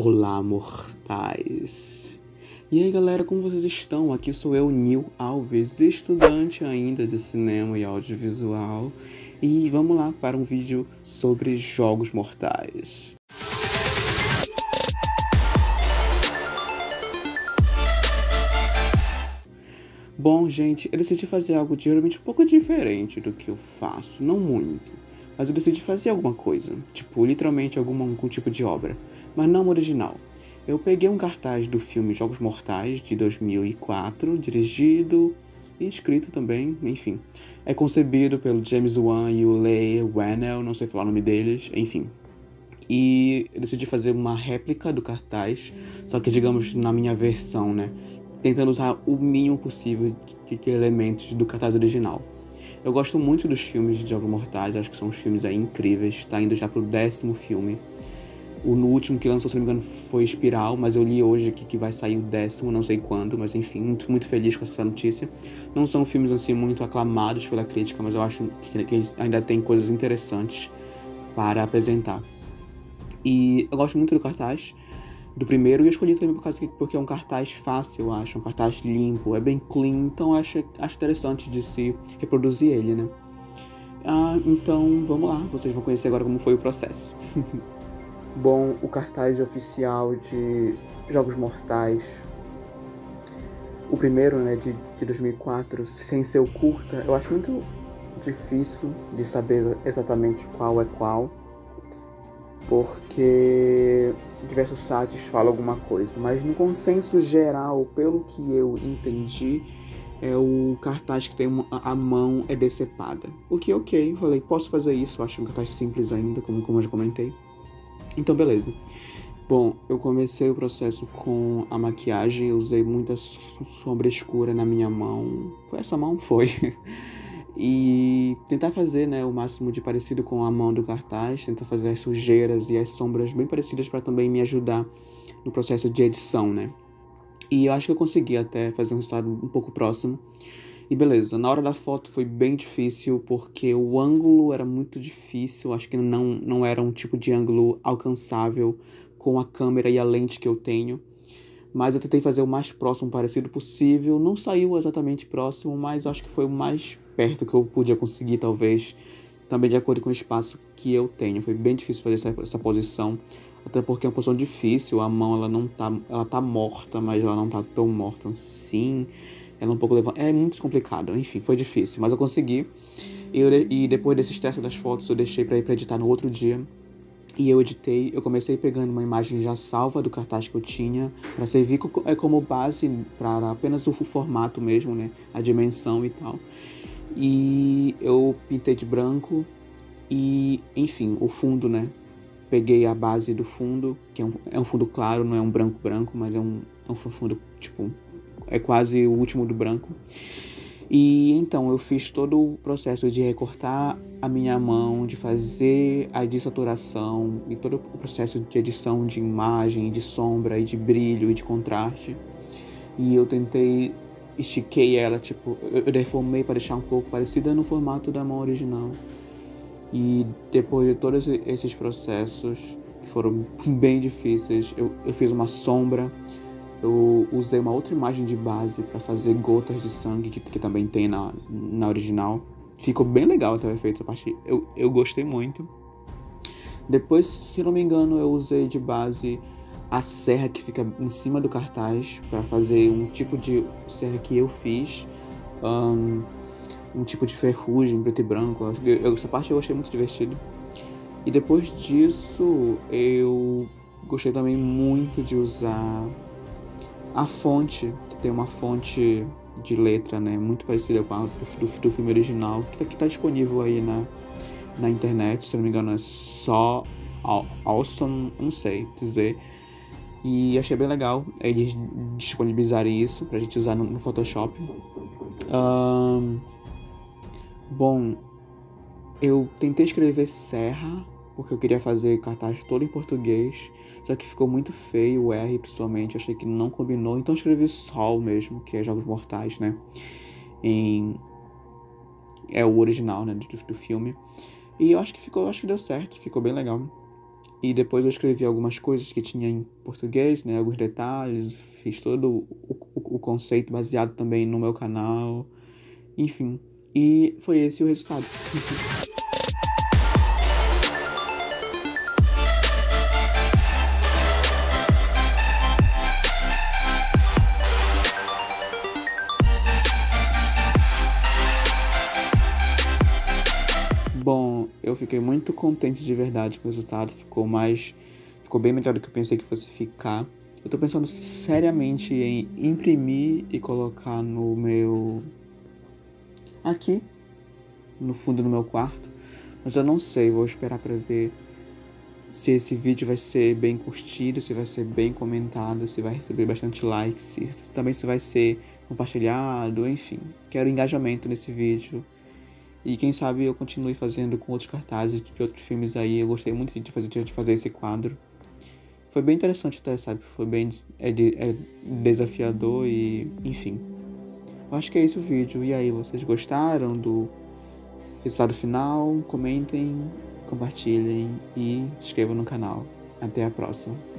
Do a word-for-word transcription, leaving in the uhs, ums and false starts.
Olá, mortais! E aí, galera, como vocês estão? Aqui sou eu, Nil Alves, estudante ainda de cinema e audiovisual. E vamos lá para um vídeo sobre Jogos Mortais. Bom, gente, eu decidi fazer algo geralmente um pouco diferente do que eu faço, não muito. Mas eu decidi fazer alguma coisa, tipo, literalmente algum, algum tipo de obra, mas não original. Eu peguei um cartaz do filme Jogos Mortais, de dois mil e quatro, dirigido e escrito também, enfim. É concebido pelo James Wan e o Leigh Whannell, não sei falar o nome deles, enfim. E eu decidi fazer uma réplica do cartaz, só que, digamos, na minha versão, né? Tentando usar o mínimo possível de, de elementos do cartaz original. Eu gosto muito dos filmes de Jogos Mortais, acho que são os filmes aí incríveis, tá indo já pro décimo filme. O no último que lançou, se não me engano, foi Espiral, mas eu li hoje que, que vai sair o décimo, não sei quando, mas enfim, muito, muito feliz com essa notícia. Não são filmes assim muito aclamados pela crítica, mas eu acho que, que ainda tem coisas interessantes para apresentar. E eu gosto muito do cartaz, do primeiro, e eu escolhi também por causa que, porque é um cartaz fácil, eu acho, um cartaz limpo, é bem clean, então acho, acho interessante de se reproduzir ele, né? Ah, então vamos lá, vocês vão conhecer agora como foi o processo. Bom, o cartaz oficial de Jogos Mortais, o primeiro, né, de, de dois mil e quatro, sem ser o curta, eu acho muito difícil de saber exatamente qual é qual, porque diversos sites falam alguma coisa, mas no consenso geral, pelo que eu entendi, é o cartaz que tem uma, a mão é decepada. O que é ok, eu falei, posso fazer isso, eu acho um cartaz simples ainda, como, como eu já comentei. Então, beleza. Bom, eu comecei o processo com a maquiagem, eu usei muita sombra escura na minha mão. Foi essa mão? Foi. E tentar fazer, né, o máximo de parecido com a mão do cartaz, tentar fazer as sujeiras e as sombras bem parecidas para também me ajudar no processo de edição, né? E eu acho que eu consegui até fazer um resultado um pouco próximo. E beleza, na hora da foto foi bem difícil porque o ângulo era muito difícil, acho que não, não era um tipo de ângulo alcançável com a câmera e a lente que eu tenho. Mas eu tentei fazer o mais próximo, parecido possível. Não saiu exatamente próximo, mas acho que foi o mais perto que eu podia conseguir, talvez. Também de acordo com o espaço que eu tenho. Foi bem difícil fazer essa, essa posição. Até porque é uma posição difícil. A mão, ela não tá, ela tá morta, mas ela não tá tão morta assim. Ela é um pouco levantada. É muito complicado. Enfim, foi difícil. Mas eu consegui. E, eu, e depois desses testes das fotos, eu deixei pra, pra editar no outro dia. E eu editei, eu comecei pegando uma imagem já salva do cartaz que eu tinha para servir como base para apenas o formato mesmo, né? A dimensão e tal. E eu pintei de branco e, enfim, o fundo, né? Peguei a base do fundo, que é um, é um fundo claro, não é um branco branco, mas é um, é um fundo, tipo, é quase o último do branco. E então eu fiz todo o processo de recortar a minha mão, de fazer a desaturação e todo o processo de edição de imagem, de sombra e de brilho e de contraste. E eu tentei, estiquei ela, tipo, eu deformei para deixar um pouco parecida no formato da mão original. E depois de todos esses processos, que foram bem difíceis, eu, eu fiz uma sombra. Eu usei uma outra imagem de base para fazer gotas de sangue, que, que também tem na, na original. Ficou bem legal até o efeito, a parte, eu, eu gostei muito. Depois, se não me engano, eu usei de base a serra que fica em cima do cartaz para fazer um tipo de serra que eu fiz. Um, um tipo de ferrugem, preto e branco. Eu, essa parte eu achei muito divertido. E depois disso, eu gostei também muito de usar a fonte, que tem uma fonte de letra, né, muito parecida com a do, do, do filme original, que está tá disponível aí na, na internet, se não me engano é só Awesome, não sei dizer. E achei bem legal eles disponibilizarem isso pra gente usar no, no Photoshop. Um, bom, eu tentei escrever serra, porque eu queria fazer cartaz todo em português, só que ficou muito feio o R, principalmente, eu achei que não combinou, então eu escrevi Sol mesmo, que é Jogos Mortais, né, em... é o original, né, do, do filme, e eu acho que ficou, acho que deu certo, ficou bem legal. E depois eu escrevi algumas coisas que tinha em português, né? Alguns detalhes, fiz todo o, o, o conceito baseado também no meu canal, enfim. E foi esse o resultado. Bom, eu fiquei muito contente de verdade com o resultado, ficou mais, ficou bem melhor do que eu pensei que fosse ficar. Eu tô pensando seriamente em imprimir e colocar no meu, aqui, no fundo do meu quarto, mas eu não sei, vou esperar pra ver se esse vídeo vai ser bem curtido, se vai ser bem comentado, se vai receber bastante likes, e também se vai ser compartilhado, enfim. Quero engajamento nesse vídeo. E quem sabe eu continue fazendo com outros cartazes de outros filmes aí. Eu gostei muito de fazer, de fazer esse quadro. Foi bem interessante até, sabe? Foi bem é, é desafiador e... enfim. Eu acho que é esse o vídeo. E aí, vocês gostaram do resultado final? Comentem, compartilhem e se inscrevam no canal. Até a próxima.